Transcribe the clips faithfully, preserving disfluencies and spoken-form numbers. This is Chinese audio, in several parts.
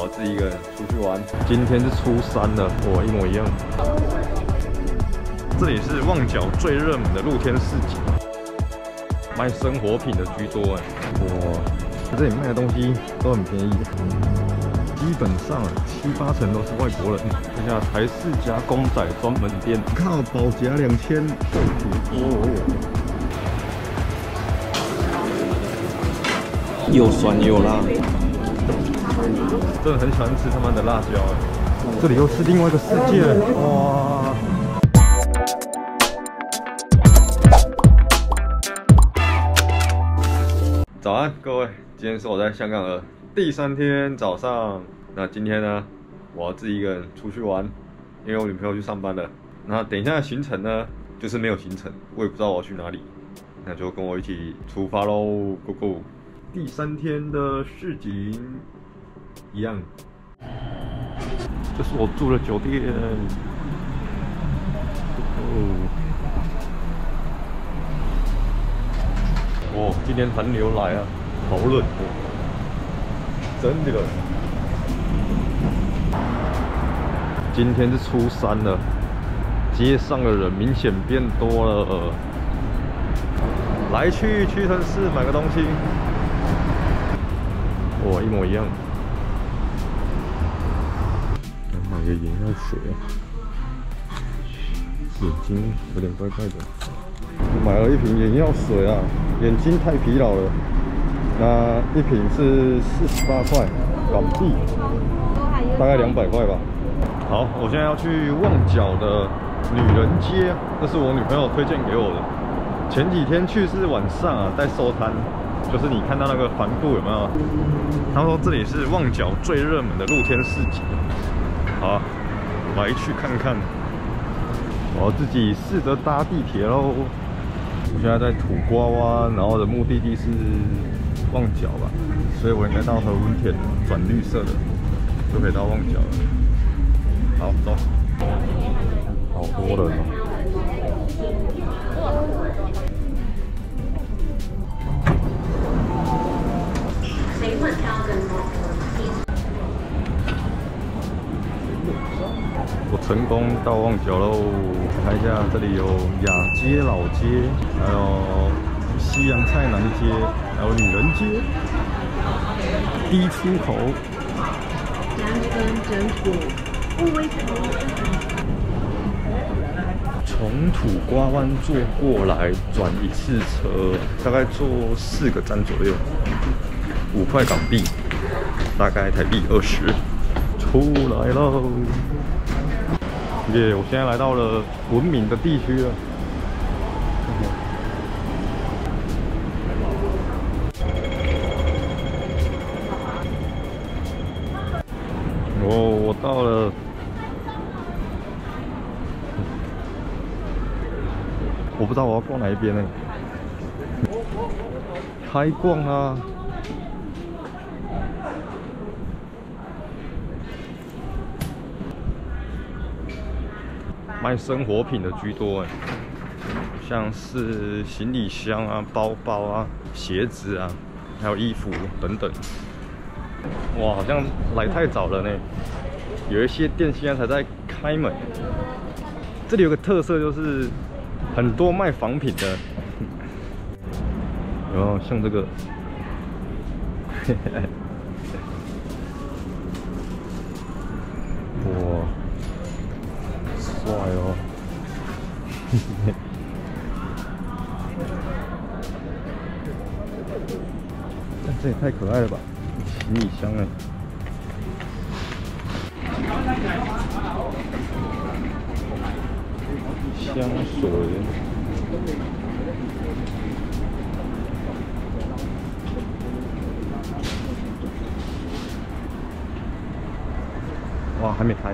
我要自己一个人出去玩。今天是初三了，我一模一样。这里是旺角最热门的露天市集，卖生活品的居多哎。哇，这里卖的东西都很便宜，基本上七八成都是外国人。看一下台式夹公仔专门店，靠，保夹两千，够土多。 又酸又辣，真的很喜欢吃他们的辣椒。这里又是另外一个世界了，哇！早安，各位，今天是我在香港的第三天早上。那今天呢，我要自己一个人出去玩，因为我女朋友去上班了。那等一下的行程呢，就是没有行程，我也不知道我要去哪里，那就跟我一起出发喽 ，Go Go！ 第三天的市集一样，这是我住的酒店。哦，哦，今天寒流来啊，好冷哦，真的冷。今天是初三了，街上的人明显变多了。来去屈臣氏买个东西。 哇，一模一样。买个眼药水啊，眼睛有点怪怪的。买了一瓶眼药水啊，眼睛太疲劳了。那一瓶是四十八块港币，大概两百块吧。好，我现在要去旺角的女人街，这是我女朋友推荐给我的。前几天去是晚上啊，在收摊。 就是你看到那个帆布有没有？他说这里是旺角最热门的露天市集。好、啊，来去看看。我要自己试着搭地铁喽。我现在在土瓜湾，然后的目的地是旺角吧，所以我应该到和文田转绿色的，就可以到旺角了。好，走。好多人哦。 我成功到旺角喽！看一下，这里有雅街、老街，还有西洋菜南街，还有女人街。第一出口。从土瓜湾坐过来，转一次车，大概坐四个站左右。 五块港币，大概台币二十。出来喽！耶、yeah, ！我现在来到了文明的地区了。哦，我到了。我不知道我要逛哪一边呢、欸？开逛啊！ 卖生活品的居多哎，像是行李箱啊、包包啊、鞋子啊，还有衣服等等。哇，好像来太早了呢。有一些店现在才在开门。这里有个特色就是很多卖仿品的，然后像这个，哇。 帅哦！但这也太可爱了吧！行李箱哎。香水。哇，还没开。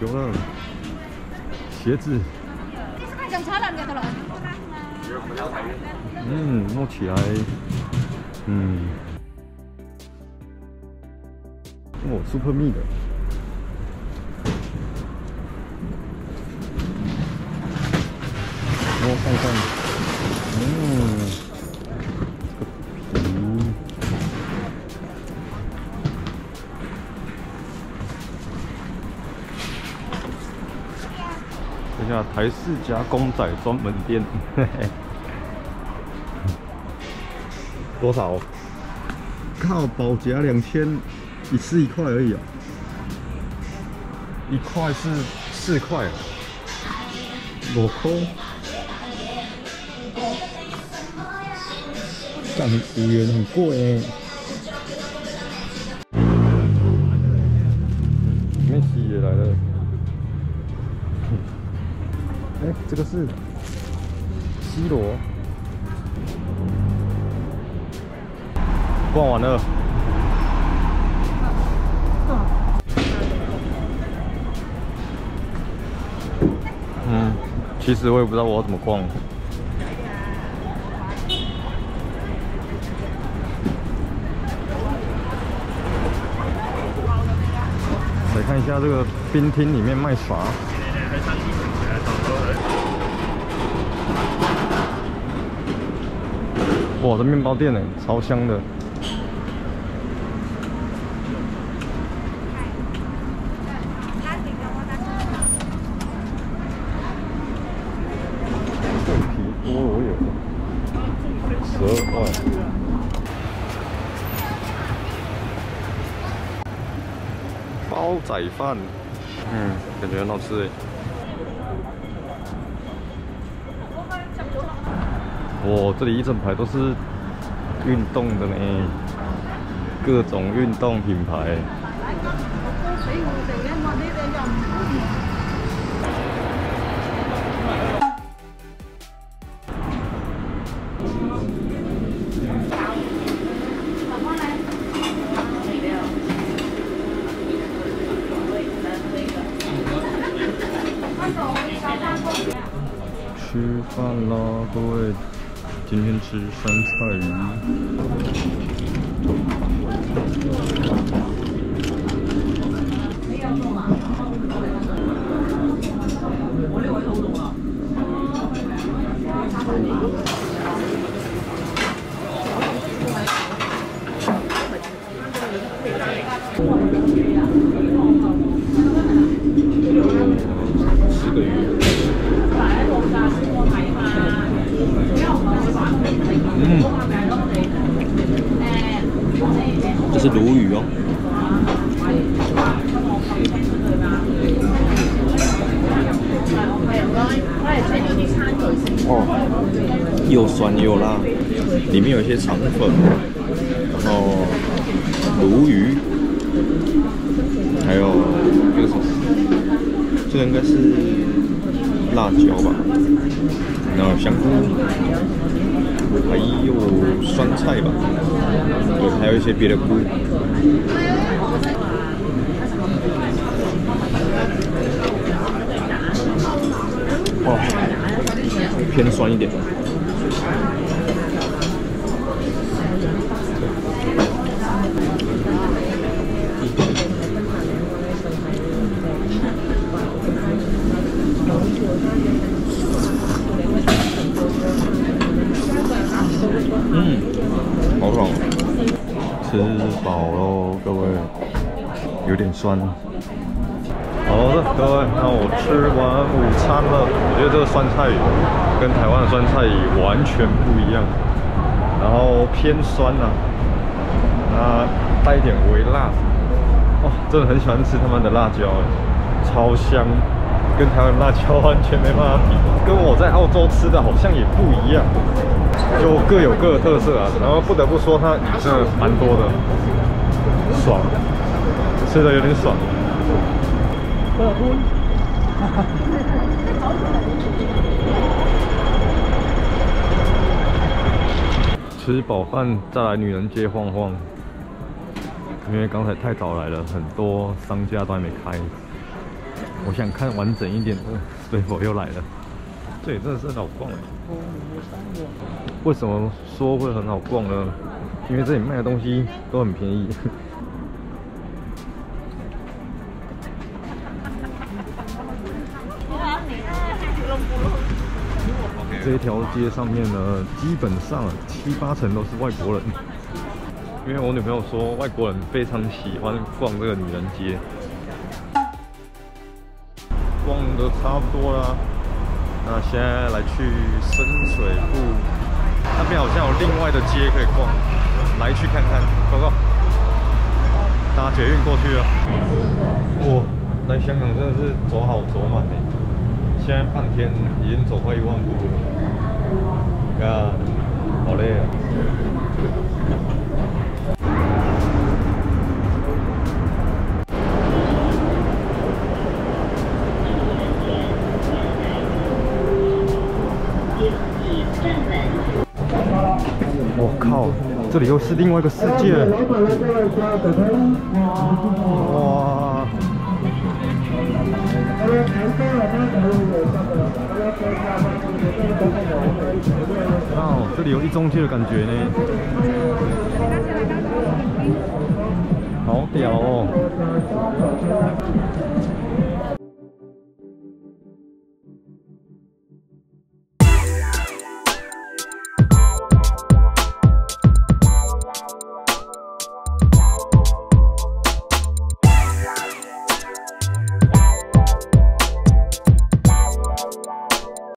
有了，鞋子。嗯，弄起来，嗯，哦 ，super 密的。我看看，嗯，这个一下台式加公仔专门店，嘿嘿多少？靠，保夹两千，一次一块而已啊、喔，一块是四块、喔，裸扣，干五元很贵哎、欸。 哎、欸，这个是 C 罗，逛完了。嗯，其实我也不知道我要怎么逛。来看一下这个冰厅里面卖啥。 哇，这面包店哎，超香的！豆皮多我有，十二块。煲仔饭，嗯，感觉很好吃哎。 哇，这里一整排都是运动的呢，各种运动品牌。吃饭啦，各位！ 今天吃酸菜鱼，吃个鱼。 嗯，这是鲈鱼哦。哦，又酸又辣，里面有一些肠粉，然后鲈鱼，还有这个什么，这个应该是辣椒吧，然后香菇。 还有酸菜吧，对，还有一些别的菇。哇，偏酸一点。嗯，好爽，吃饱喽，各位，有点酸。好的，各位，那我吃完午餐了。我觉得这个酸菜鱼跟台湾的酸菜鱼完全不一样，然后偏酸啊，啊，带一点微辣。哦，真的很喜欢吃他们的辣椒，超香，跟台湾辣椒完全没办法比，跟我在澳洲吃的好像也不一样。 就各有各的特色啊，然后不得不说它真的蛮多的，爽，吃的有点爽。吃饱饭再来女人街晃晃，因为刚才太早来了，很多商家都还没开。我想看完整一点的，所以我又来了。 这里真的是很好逛哎！为什么说会很好逛呢？因为这里卖的东西都很便宜。这一条街上面呢，基本上七八成都是外国人，因为我女朋友说外国人非常喜欢逛这个女人街。逛的差不多啦。那现在来去深水埗那边，好像有另外的街可以逛，来去看看。Go go， 搭捷运过去了。哇，来香港真的是走好走满哎，现在半天已经走快一万步了，啊，好累啊。我靠，这里又是另外一个世界了！哇！哇，这里有一中街的感觉呢，好屌哦！